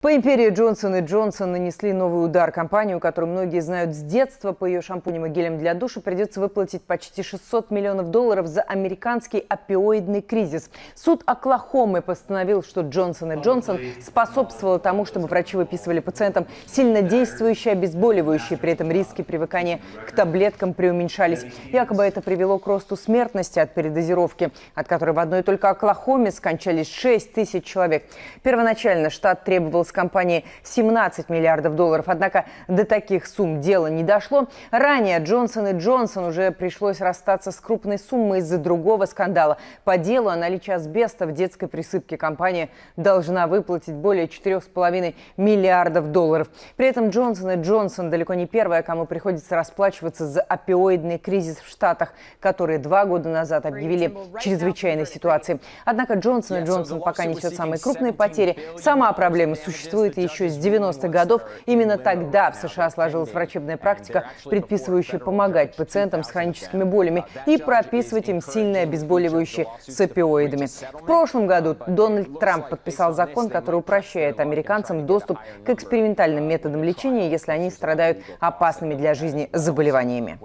По империи Johnson & Johnson нанесли новый удар. Компанию, которую многие знают с детства, по ее шампуням и гелям для душа придется выплатить почти $600 миллионов за американский опиоидный кризис. Суд Оклахомы постановил, что Johnson & Johnson способствовала тому, чтобы врачи выписывали пациентам сильнодействующие обезболивающие, при этом риски привыкания к таблеткам преуменьшались. Якобы это привело к росту смертности от передозировки, от которой в одной только Оклахоме скончались 6000 человек. Первоначально штат требовал с компанией $17 миллиардов, однако до таких сумм дело не дошло. Ранее Johnson & Johnson уже пришлось расстаться с крупной суммой из-за другого скандала. По делу о наличии асбеста в детской присыпке компания должна выплатить более $4,5 миллиардов. При этом Johnson & Johnson далеко не первая, кому приходится расплачиваться за опиоидный кризис в Штатах, которые 2 года назад объявили чрезвычайной ситуацией. Однако Johnson & Johnson пока несет самые крупные потери. Сама проблема существует еще с 90-х годов. Именно тогда в США сложилась врачебная практика, предписывающая помогать пациентам с хроническими болями и прописывать им сильные обезболивающие с опиоидами. В прошлом году Дональд Трамп подписал закон, который упрощает американцам доступ к экспериментальным методам лечения, если они страдают опасными для жизни заболеваниями.